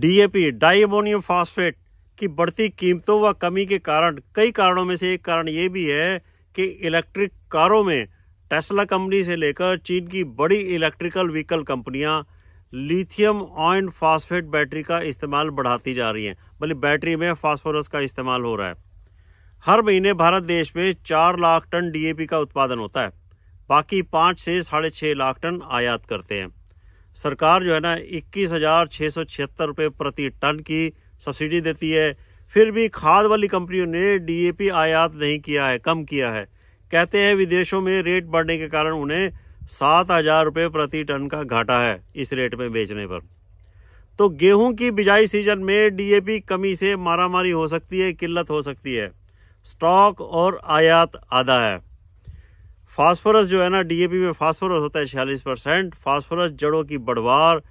DAP diammonium phosphate की बढ़ती कीमतों व कमी के कारण कई कारणों में से एक कारण ये भी है कि इलेक्ट्रिक कारों में टेस्ला कंपनी से लेकर चीन की बड़ी इलेक्ट्रिकल व्हीकल कंपनियां लिथियम आयरन फास्फेट बैटरी का इस्तेमाल बढ़ाती जा रही हैं। बल्कि बैटरी में फास्फोरस का इस्तेमाल हो रहा है। हर महीने भारत देश में 4 लाख टन डीएपी का उत्पादन होता है, बाकी 5 से 6.5 लाख टन आयात करते हैं। सरकार जो है ना 21,676 रुपये प्रति टन की सब्सिडी देती है, फिर भी खाद वाली कंपनियों ने डीएपी आयात नहीं किया है, कम किया है। कहते हैं विदेशों में रेट बढ़ने के कारण उन्हें 7,000 रुपये प्रति टन का घाटा है इस रेट में बेचने पर। तो गेहूं की बिजाई सीजन में डीएपी कमी से मारामारी हो सकती है, किल्लत हो सकती है। स्टॉक और आयात आधा है। फास्फोरस जो है ना, डीएपी में फास्फोरस होता है 46%। फास्फोरस जड़ों की बढ़वार,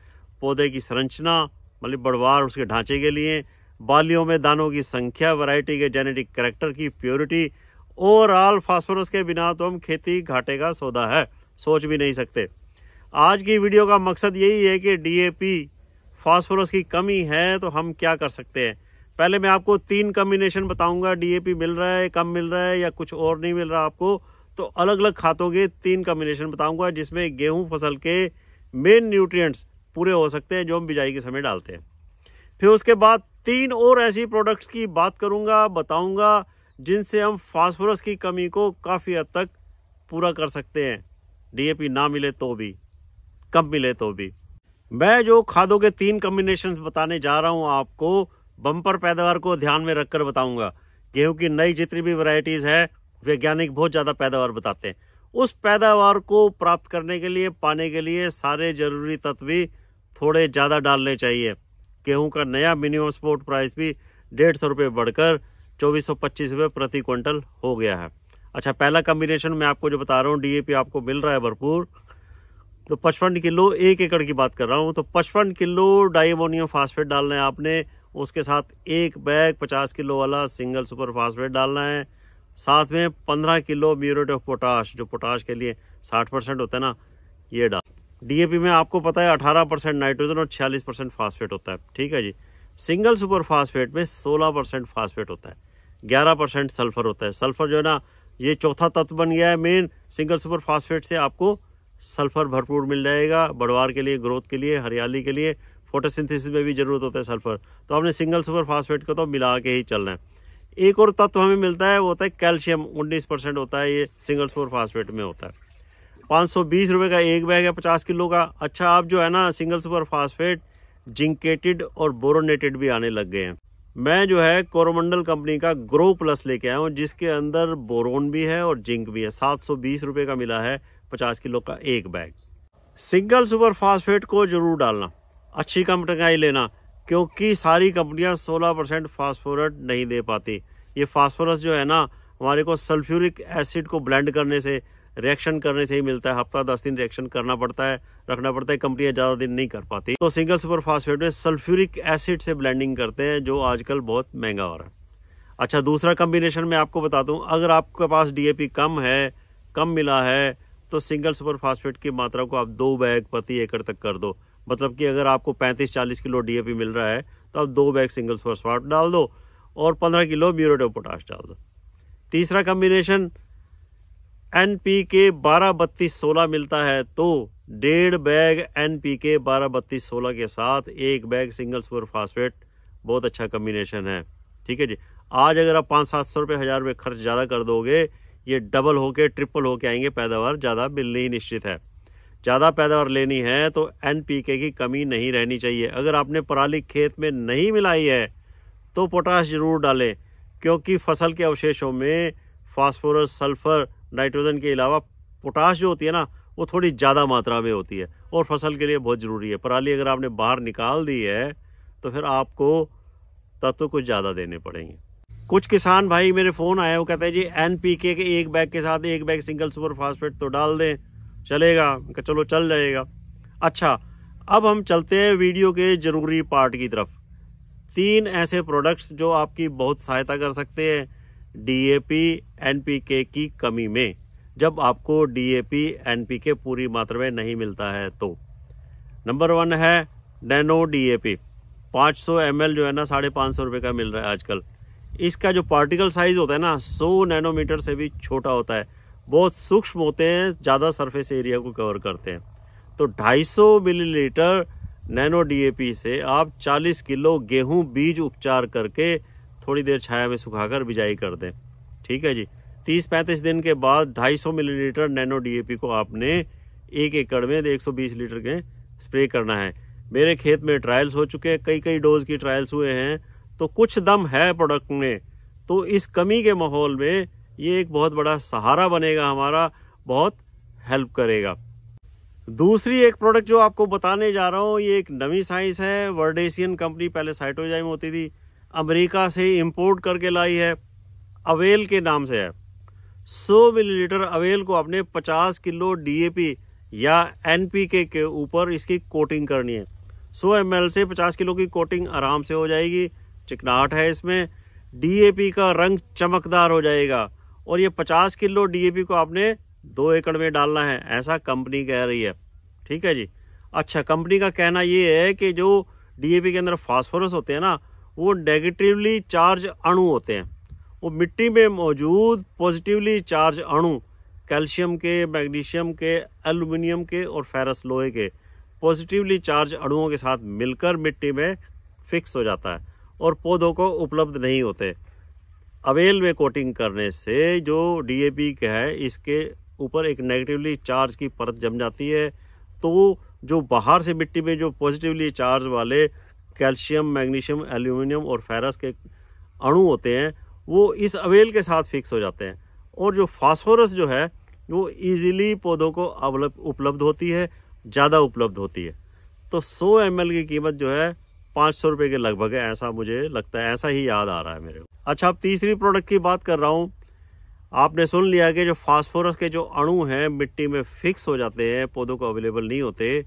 पौधे की संरचना मतलब बढ़वार उसके ढांचे के लिए, बालियों में दानों की संख्या, वैरायटी के जेनेटिक करैक्टर की प्योरिटी, ओवरऑल फास्फोरस के बिना तो हम खेती घाटे का सौदा है, सोच भी नहीं सकते। आज की वीडियो का मकसद यही है कि डीएपी फास्फोरस की कमी है तो हम क्या कर सकते हैं। पहले मैं आपको 3 कम्बिनेशन बताऊंगा, डीएपी मिल रहा है, कम मिल रहा है या कुछ और नहीं मिल रहा आपको, तो अलग अलग खातों के 3 कम्बिनेशन बताऊंगा, जिसमें गेहूं फसल के मेन न्यूट्रिएंट्स पूरे हो सकते हैं जो हम बिजाई के समय डालते हैं। फिर उसके बाद 3 और ऐसी प्रोडक्ट्स की बात करूँगा, बताऊँगा, जिनसे हम फास्फोरस की कमी को काफ़ी हद तक पूरा कर सकते हैं, डीएपी ना मिले तो भी, कम मिले तो भी। मैं जो खादों के 3 कम्बिनेशन बताने जा रहा हूं आपको, बम्पर पैदावार को ध्यान में रखकर बताऊंगा। गेहूं की नई जितनी भी वैरायटीज़ है, वैज्ञानिक बहुत ज़्यादा पैदावार बताते हैं। उस पैदावार को प्राप्त करने के लिए, पाने के लिए सारे जरूरी तत्व भी थोड़े ज़्यादा डालने चाहिए। गेहूँ का नया मिनिमम सपोर्ट प्राइस भी 150 रुपये बढ़कर 2425 रुपये प्रति क्विंटल हो गया है। अच्छा, पहला कम्बिनेशन मैं आपको जो बता रहा हूँ, डीएपी आपको मिल रहा है भरपूर, तो 55 किलो, 1 एकड़ की बात कर रहा हूँ, तो 55 किलो डायमोनियम फास्फेट डालना है आपने। उसके साथ 1 बैग 50 किलो वाला सिंगल सुपर फास्फेट डालना है। साथ में 15 किलो म्यूरेट ऑफ पोटाश, जो पोटाश के लिए 60% होता है ना, ये डाल। डीएपी में आपको पता है 18% नाइट्रोजन और 46% फास्फेट होता है, ठीक है जी। सिंगल सुपर फास्फेट में 16% फास्फेट होता है, 11% सल्फर होता है। सल्फर जो है ना, ये चौथा तत्व बन गया है मेन। सिंगल सुपर फास्फेट से आपको सल्फर भरपूर मिल जाएगा, बढ़वार के लिए, ग्रोथ के लिए, हरियाली के लिए, फोटोसिंथेसिस में भी जरूरत होता है सल्फर। तो हमने सिंगल सुपर फास्फेट को तो मिला के ही चलना है। एक और तत्व हमें मिलता है, वो होता है कैल्शियम, 19% होता है, ये सिंगल सुपर फास्फेट में होता है। 520 रुपये का 1 बैग है 50 किलो का। अच्छा, आप जो है ना सिंगल सुपर फास्फेट जिंकेटेड और बोरोनेटेड भी आने लग गए हैं। मैं जो है कोरमंडल कंपनी का ग्रो प्लस लेके आया हूँ, जिसके अंदर बोरोन भी है और जिंक भी है। 720 रुपये का मिला है 50 किलो का 1 बैग। सिंगल सुपर फास्फेट को जरूर डालना, अच्छी कंपनी का ही लेना, क्योंकि सारी कंपनियाँ 16% फास्फोरेट नहीं दे पाती। ये फास्फोरस जो है ना, हमारे को सल्फ्यूरिक एसिड को ब्लेंड करने से, रिएक्शन करने से ही मिलता है। हफ्ता 10 दिन रिएक्शन करना पड़ता है, रखना पड़ता है, कंपनियां ज़्यादा दिन नहीं कर पाती। तो सिंगल सुपर फास्फेट में सल्फ्यूरिक एसिड से ब्लेंडिंग करते हैं, जो आजकल बहुत महंगा हो रहा है। अच्छा, दूसरा कम्बिनेशन मैं आपको बता दूं, अगर आपके पास डीएपी कम है, कम मिला है, तो सिंगल सुपर फास्फेट की मात्रा को आप 2 बैग प्रति एकड़ तक कर दो। मतलब कि अगर आपको 35-40 किलो डीएपी मिल रहा है, तो आप 2 बैग सिंगल सुपर फास्फेट डाल दो और 15 किलो म्यूरेट ऑफ पोटाश डाल दो। तीसरा कम्बिनेशन एनपीके 12-32-16 मिलता है, तो 1.5 बैग एनपीके 12-32-16 के साथ 1 बैग सिंगल सुपर फास्फेट बहुत अच्छा कम्बिनेशन है, ठीक है जी। आज अगर आप 500-700 रुपये, 1000 रुपये खर्च ज़्यादा कर दोगे, ये डबल होके, ट्रिपल होके आएंगे, पैदावार ज़्यादा मिलनी ही निश्चित है। ज़्यादा पैदावार लेनी है तो एनपीके की कमी नहीं रहनी चाहिए। अगर आपने पराली खेत में नहीं मिलाई है तो पोटाश ज़रूर डालें, क्योंकि फसल के अवशेषों में फास्फोरस, सल्फर, नाइट्रोजन के अलावा पोटाश जो होती है ना, वो थोड़ी ज़्यादा मात्रा में होती है और फसल के लिए बहुत ज़रूरी है। पराली अगर आपने बाहर निकाल दी है तो फिर आपको तत्व कुछ ज़्यादा देने पड़ेंगे। कुछ किसान भाई मेरे फ़ोन आए, वो कहते हैं जी एनपीके के 1 बैग के साथ 1 बैग सिंगल सुपर फास्फेट तो डाल दें, चलेगा? चलो, चल जाएगा। अच्छा, अब हम चलते हैं वीडियो के ज़रूरी पार्ट की तरफ। 3 ऐसे प्रोडक्ट्स जो आपकी बहुत सहायता कर सकते हैं डीएपी एनपीके की कमी में, जब आपको डीएपी एनपीके पूरी मात्रा में नहीं मिलता है। तो नंबर 1 है नैनो डीएपी। 500 ml जो है ना 550 रुपये का मिल रहा है आजकल। इसका जो पार्टिकल साइज होता है ना 100 नैनोमीटर से भी छोटा होता है, बहुत सूक्ष्म होते हैं, ज़्यादा सरफेस एरिया को कवर करते हैं। तो 250 मिलीलीटर नैनो डीएपी से आप 40 किलो गेहूं बीज उपचार करके थोड़ी देर छाया में सुखाकर बिजाई कर दें, ठीक है जी। 30-35 दिन के बाद 250 मिलीलीटर नैनो डीएपी को आपने 1 एकड़ में 120 लीटर के स्प्रे करना है। मेरे खेत में ट्रायल्स हो चुके हैं, कई डोज की ट्रायल्स हुए हैं, तो कुछ दम है प्रोडक्ट में। तो इस कमी के माहौल में ये एक बहुत बड़ा सहारा बनेगा हमारा, बहुत हेल्प करेगा। दूसरी एक प्रोडक्ट जो आपको बताने जा रहा हूँ, ये एक नवी साइंस है। वर्डेसियन कंपनी, पहले साइटोजाइम होती थी, अमेरिका से इंपोर्ट करके लाई है, अवेल के नाम से है। 100 मिलीलीटर अवेल को आपने 50 किलो डीएपी या एनपीके के ऊपर इसकी कोटिंग करनी है। 100 ml से 50 किलो की कोटिंग आराम से हो जाएगी। चिकनाहट है इसमें, डीएपी का रंग चमकदार हो जाएगा। और ये 50 किलो डीएपी को आपने 2 एकड़ में डालना है, ऐसा कंपनी कह रही है, ठीक है जी। अच्छा, कंपनी का कहना ये है कि जो डीएपी के अंदर फास्फोरस होते हैं ना, वो नेगेटिवली चार्ज अणु होते हैं। वो मिट्टी में मौजूद पॉजिटिवली चार्ज अणु, कैल्शियम के, मैग्नीशियम के, एल्युमिनियम के और फेरस लोहे के पॉजिटिवली चार्ज अणुओं के साथ मिलकर मिट्टी में फिक्स हो जाता है और पौधों को उपलब्ध नहीं होते। अवेल में कोटिंग करने से जो डीएपी के है इसके ऊपर एक नेगेटिवली चार्ज की परत जम जाती है, तो जो बाहर से मिट्टी में जो पॉजिटिवली चार्ज वाले कैल्शियम, मैग्नीशियम, एल्यूमिनियम और फेरस के अणु होते हैं वो इस अवेल के साथ फिक्स हो जाते हैं, और जो फास्फोरस जो है वो इजीली पौधों को उपलब्ध होती है, ज़्यादा उपलब्ध होती है। तो 100 ml की कीमत जो है 500 रुपये के लगभग है, ऐसा मुझे लगता है, ऐसा ही याद आ रहा है मेरे को। अच्छा, अब तीसरी प्रोडक्ट की बात कर रहा हूँ। आपने सुन लिया कि जो फास्फोरस के जो अणु हैं मिट्टी में फिक्स हो जाते हैं, पौधों को अवेलेबल नहीं होते,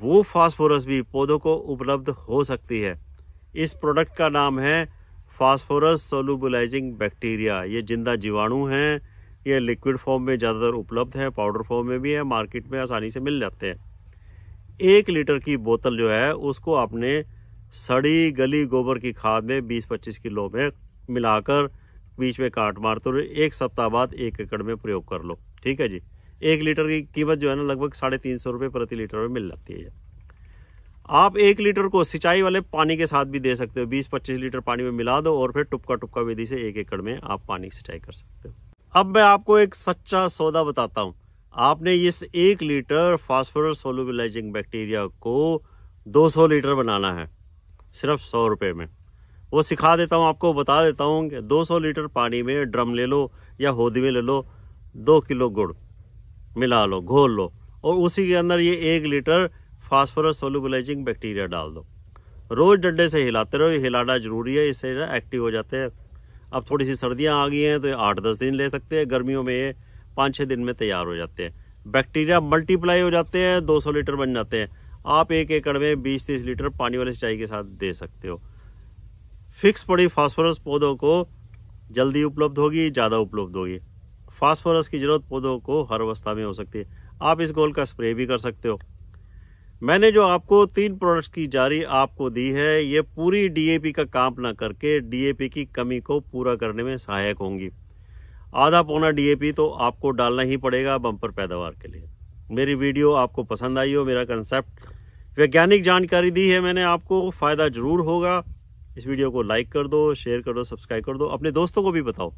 वो फास्फोरस भी पौधों को उपलब्ध हो सकती है। इस प्रोडक्ट का नाम है फास्फोरस सोलुबलाइजिंग बैक्टीरिया। ये जिंदा जीवाणु हैं, ये लिक्विड फॉर्म में ज़्यादातर उपलब्ध है, पाउडर फॉर्म में भी है, मार्केट में आसानी से मिल जाते हैं। 1 लीटर की बोतल जो है उसको आपने सड़ी गली गोबर की खाद में 20-25 किलो में मिलाकर बीच में काट मारते हुए 1 सप्ताह बाद 1 एकड़ में प्रयोग कर लो, ठीक है जी। 1 लीटर की कीमत जो है ना लगभग 350 रुपये प्रति लीटर में मिल जाती है। आप 1 लीटर को सिंचाई वाले पानी के साथ भी दे सकते हो, 20-25 लीटर पानी में मिला दो और फिर टुपका टुपका विधि से 1 एकड़ में आप पानी की सिंचाई कर सकते हो। अब मैं आपको एक सच्चा सौदा बताता हूँ। आपने इस 1 लीटर फास्फोरस सोलुबलाइजिंग बैक्टीरिया को 200 लीटर बनाना है सिर्फ 100 रुपये में। वो सिखा देता हूँ आपको, बता देता हूँ कि 200 लीटर पानी में ड्रम ले लो या होदी में ले लो, 2 किलो गुड़ मिला लो, घोल लो और उसी के अंदर ये 1 लीटर फास्फोरस सोलुबलाइजिंग बैक्टीरिया डाल दो। रोज़ डंडे से हिलाते रहो, ये हिलाना जरूरी है, इससे ना एक्टिव हो जाते हैं। अब थोड़ी सी सर्दियाँ आ गई हैं तो ये 8-10 दिन ले सकते हैं, गर्मियों में ये 5-6 दिन में तैयार हो जाते हैं। बैक्टीरिया मल्टीप्लाई हो जाते हैं, 200 लीटर बन जाते हैं। आप 1 एकड़ में 20-30 लीटर पानी वाली सिंचाई के साथ दे सकते हो। फिक्स पड़ी फास्फोरस पौधों को जल्दी उपलब्ध होगी, ज़्यादा उपलब्ध होगी। फास्फोरस की ज़रूरत पौधों को हर अवस्था में हो सकती है। आप इस घोल का स्प्रे भी कर सकते हो। मैंने जो आपको 3 प्रोडक्ट्स की जारी आपको दी है, ये पूरी डीएपी का काम ना करके डीएपी की कमी को पूरा करने में सहायक होंगी। आधा पौना डीएपी तो आपको डालना ही पड़ेगा बम्पर पैदावार के लिए। मेरी वीडियो आपको पसंद आई हो, मेरा कंसेप्ट, वैज्ञानिक जानकारी दी है मैंने आपको, फ़ायदा ज़रूर होगा। इस वीडियो को लाइक कर दो, शेयर कर दो, सब्सक्राइब कर दो, अपने दोस्तों को भी बताओ।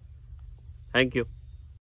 Thank you.